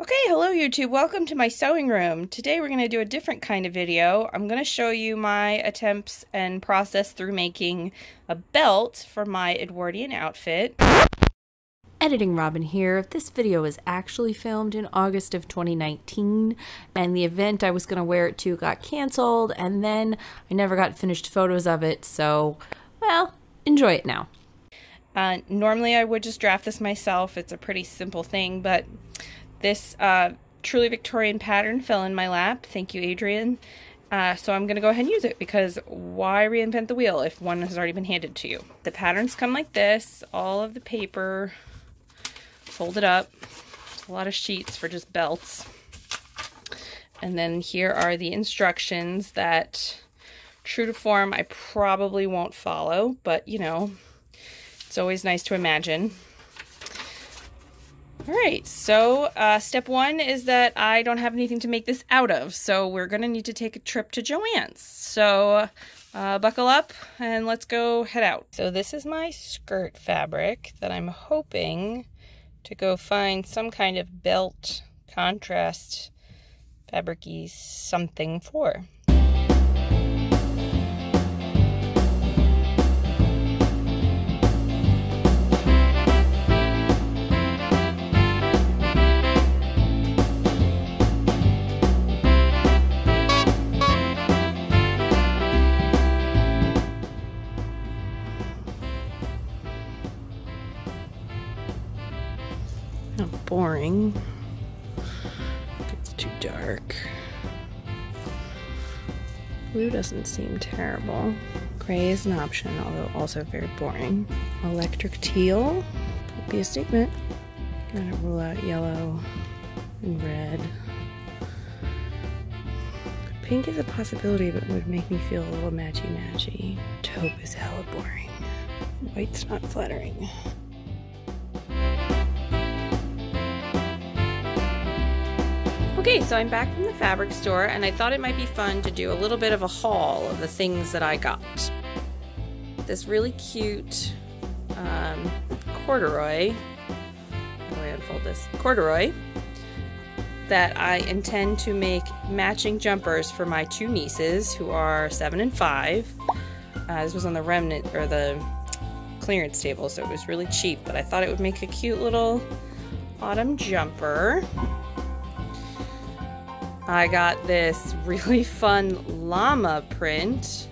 Okay, hello YouTube, welcome to my sewing room. Today we're going to do a different kind of video. I'm going to show you my attempts and process through making a belt for my Edwardian outfit. Editing Robin here. This video is actually filmed in August of 2019, and the event I was going to wear it to got canceled, and then I never got finished photos of it, so, well, enjoy it now. Normally I would just draft this myself. It's a pretty simple thing, but this Truly Victorian pattern fell in my lap. Thank you, Adrian. So I'm going to go ahead and use it because why reinvent the wheel if one has already been handed to you? The patterns come like this, all of the paper folded up. It's a lot of sheets for just belts. And then here are the instructions that, true to form, I probably won't follow, but you know, it's always nice to imagine. Alright, so step one is that I don't have anything to make this out of, so we're going to need to take a trip to Joann's. So buckle up and let's go head out. So this is my skirt fabric that I'm hoping to go find some kind of belt contrast fabric-y something for. Boring. It's too dark. Blue doesn't seem terrible. Gray is an option, although also very boring. Electric teal could be a statement. Gotta rule out yellow and red. Pink is a possibility, but would make me feel a little matchy-matchy. Taupe is hella boring. White's not flattering. Okay, so I'm back from the fabric store, and I thought it might be fun to do a little bit of a haul of the things that I got. This really cute corduroy, how do I unfold this? Corduroy that I intend to make matching jumpers for my two nieces, who are 7 and 5. This was on the remnant, or the clearance table, so it was really cheap, but I thought it would make a cute little autumn jumper. I got this really fun llama print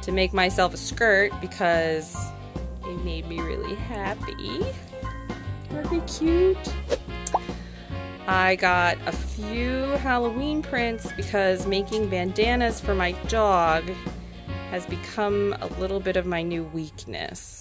to make myself a skirt because it made me really happy. Aren't they cute? I got a few Halloween prints because making bandanas for my dog has become a little bit of my new weakness.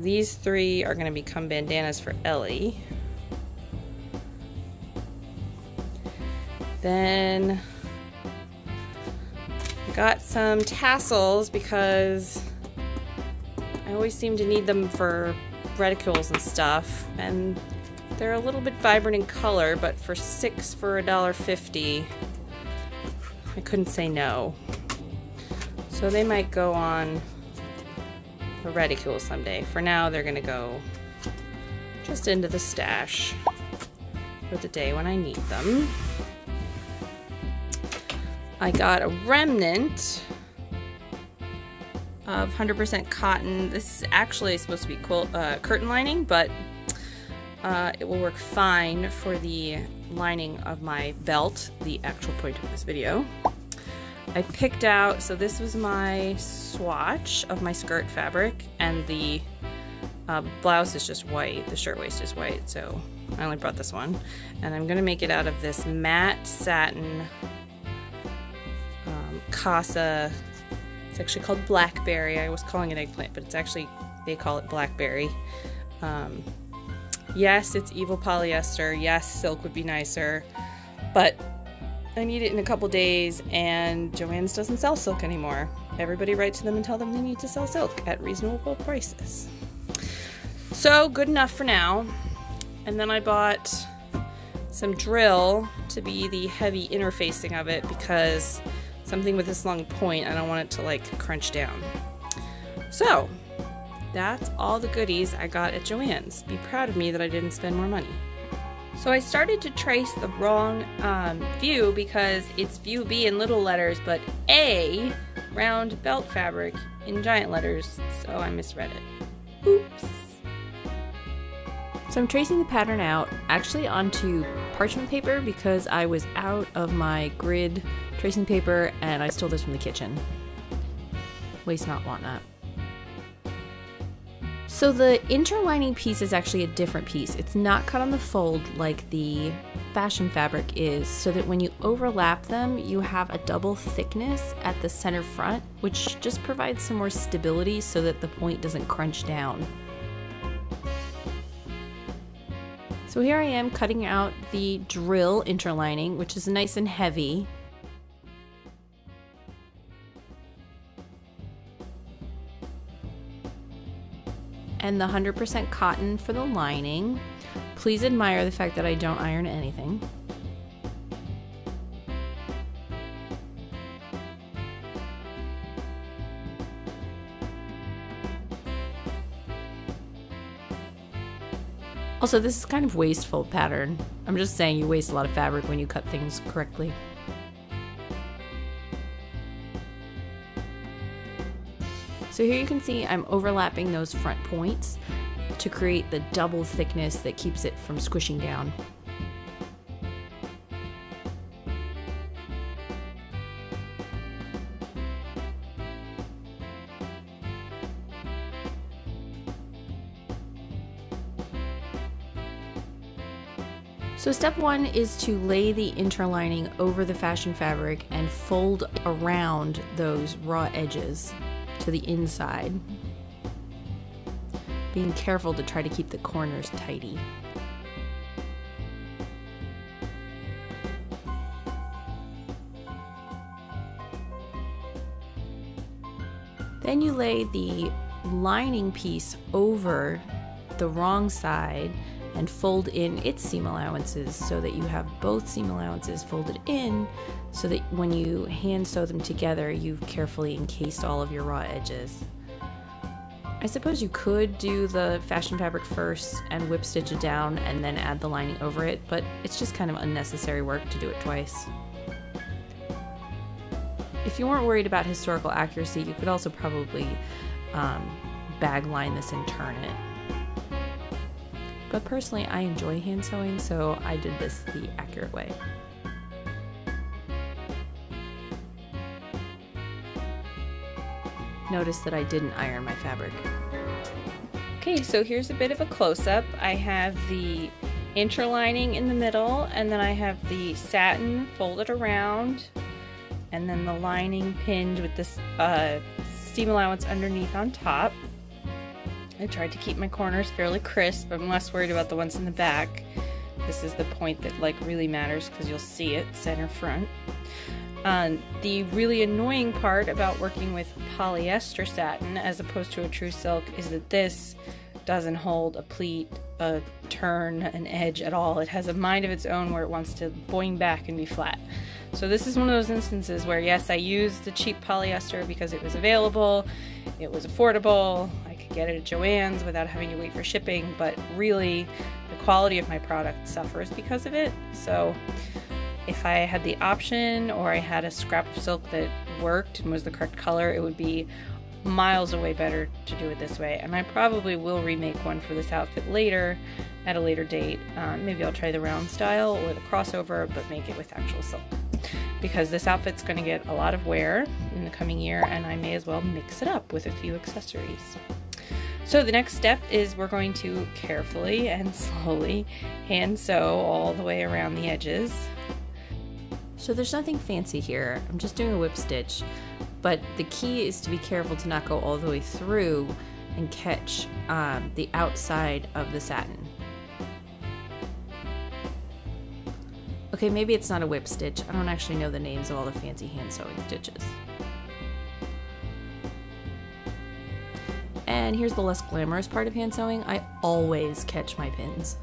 These three are going to become bandanas for Ellie. Then I got some tassels because I always seem to need them for reticules and stuff, and they're a little bit vibrant in color, but for 6 for $1.50 I couldn't say no. So they might go on a reticule someday. For now, they're gonna go just into the stash for the day when I need them. I got a remnant of 100% cotton. This is actually supposed to be quilt curtain lining, but it will work fine for the lining of my belt, the actual point of this video. I picked out, so this was my swatch of my skirt fabric, and the blouse is just white, the shirt waist is white, so I only brought this one. And I'm going to make it out of this matte satin Casa, it's actually called blackberry. I was calling it eggplant, but it's actually, they call it blackberry. Yes, it's evil polyester. Yes, silk would be nicer, but I need it in a couple days, and Joann's doesn't sell silk anymore. Everybody write to them and tell them they need to sell silk at reasonable prices. So good enough for now. And then I bought some drill to be the heavy interfacing of it, because something with this long point, I don't want it to like crunch down. So that's all the goodies I got at Joann's. Be proud of me that I didn't spend more money. So I started to trace the wrong view, because it's view B in little letters, but A, round belt fabric, in giant letters, so I misread it. Oops. So I'm tracing the pattern out, actually onto parchment paper, because I was out of my grid tracing paper and I stole this from the kitchen. Waste not, want not. So the interlining piece is actually a different piece. It's not cut on the fold like the fashion fabric is, so that when you overlap them, you have a double thickness at the center front, which just provides some more stability so that the point doesn't crunch down. So here I am cutting out the drill interlining, which is nice and heavy. And the 100% cotton for the lining. Please admire the fact that I don't iron anything. Also, this is kind of wasteful pattern. I'm just saying, you waste a lot of fabric when you cut things correctly. So here you can see I'm overlapping those front points to create the double thickness that keeps it from squishing down. So step one is to lay the interlining over the fashion fabric and fold around those raw edges to the inside, being careful to try to keep the corners tidy. Then you lay the lining piece over the wrong side and fold in its seam allowances so that you have both seam allowances folded in, so that when you hand sew them together, you've carefully encased all of your raw edges. I suppose you could do the fashion fabric first and whip stitch it down and then add the lining over it, but it's just kind of unnecessary work to do it twice. If you weren't worried about historical accuracy, you could also probably bag line this and turn it. But personally, I enjoy hand sewing, so I did this the accurate way. Notice that I didn't iron my fabric. Okay, so here's a bit of a close-up. I have the interlining in the middle, and then I have the satin folded around, and then the lining pinned with this seam allowance underneath on top. I tried to keep my corners fairly crisp. I'm less worried about the ones in the back. This is the point that like really matters, because you'll see it center front. The really annoying part about working with polyester satin as opposed to a true silk is that this doesn't hold a pleat, a turn, an edge at all. It has a mind of its own where it wants to boing back and be flat. So this is one of those instances where, yes, I used the cheap polyester because it was available, it was affordable, I could get it at Joann's without having to wait for shipping, but really the quality of my product suffers because of it. So if I had the option, or I had a scrap of silk that worked and was the correct color, it would be miles away better to do it this way. And I probably will remake one for this outfit later, at a later date. Maybe I'll try the round style or the crossover, but make it with actual silk, because this outfit's going to get a lot of wear in the coming year, and I may as well mix it up with a few accessories. So the next step is we're going to carefully and slowly hand sew all the way around the edges. So there's nothing fancy here, I'm just doing a whip stitch, but the key is to be careful to not go all the way through and catch the outside of the satin. Okay, maybe it's not a whip stitch. I don't actually know the names of all the fancy hand sewing stitches. And here's the less glamorous part of hand sewing. I always catch my pins.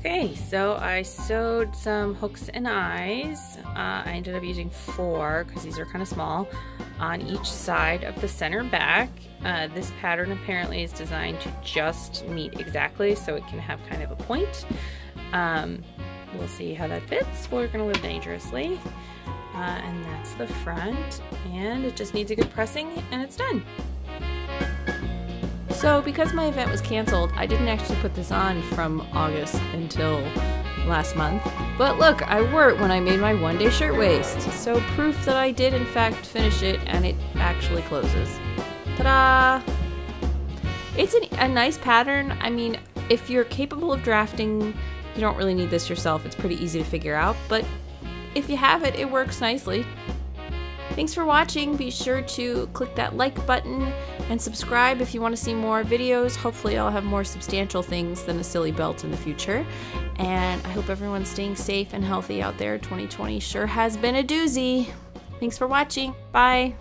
Okay, so I sewed some hooks and eyes. I ended up using 4 because these are kind of small on each side of the center back. This pattern apparently is designed to just meet exactly so it can have kind of a point. We'll see how that fits. We're gonna live dangerously. And that's the front, and it just needs a good pressing and it's done. So because my event was canceled, I didn't actually put this on from August until last month. But look, I wore it when I made my one-day shirt waist. So proof that I did in fact finish it, and it actually closes. Ta-da! It's a nice pattern. I mean, if you're capable of drafting, you don't really need this yourself. It's pretty easy to figure out, but if you have it, it works nicely. Thanks for watching. Be sure to click that like button and subscribe if you want to see more videos. Hopefully I'll have more substantial things than a silly belt in the future. And I hope everyone's staying safe and healthy out there. 2020 sure has been a doozy. Thanks for watching. Bye.